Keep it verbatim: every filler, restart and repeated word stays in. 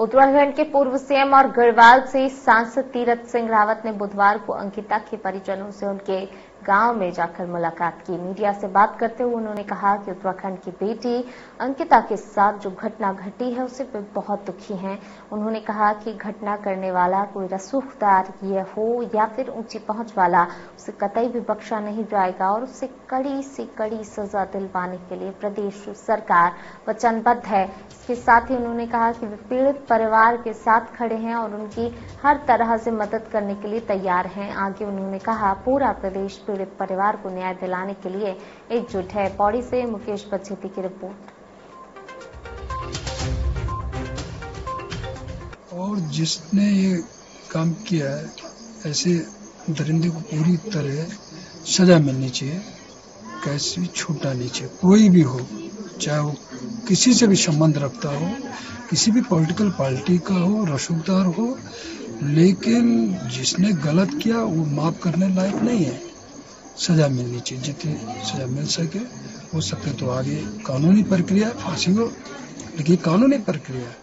उत्तराखंड के पूर्व सीएम और गढ़वाल से सांसद तीरथ सिंह रावत ने बुधवार को अंकिता के परिजनों से उनके गांव में जाकर मुलाकात की। मीडिया से बात करते हुए उन्होंने कहा कि उत्तराखंड की बेटी अंकिता के साथ जो घटना घटी है उससे वे बहुत दुखी हैं। उन्होंने कहा कि घटना करने वाला कोई रसूखदार यह हो या फिर ऊंची पहुंच वाला, उसे कतई भी बख्शा नहीं जाएगा और उसे कड़ी से कड़ी सजा दिलवाने के लिए प्रदेश सरकार वचनबद्ध है। इसके साथ ही उन्होंने कहा कि वे पीड़ित परिवार के साथ खड़े हैं और उनकी हर तरह से मदद करने के लिए तैयार हैं। आगे उन्होंने कहा पूरा प्रदेश पीड़ित परिवार को न्याय दिलाने के लिए एकजुट है। पौड़ी से मुकेश बचेती की रिपोर्ट। और जिसने ये काम किया है ऐसे दरिंदे को पूरी तरह सजा मिलनी चाहिए, कैसे भी छूटा नहीं चाहिए। कोई भी हो, चाहे वो किसी से भी संबंध रखता हो, किसी भी पॉलिटिकल पार्टी का हो, रसूखदार हो, लेकिन जिसने गलत किया वो माफ करने लायक नहीं है। सजा मिलनी चाहिए, जितनी सजा मिल सके हो सके तो आगे कानूनी प्रक्रिया फांसी हो, लेकिन कानूनी प्रक्रिया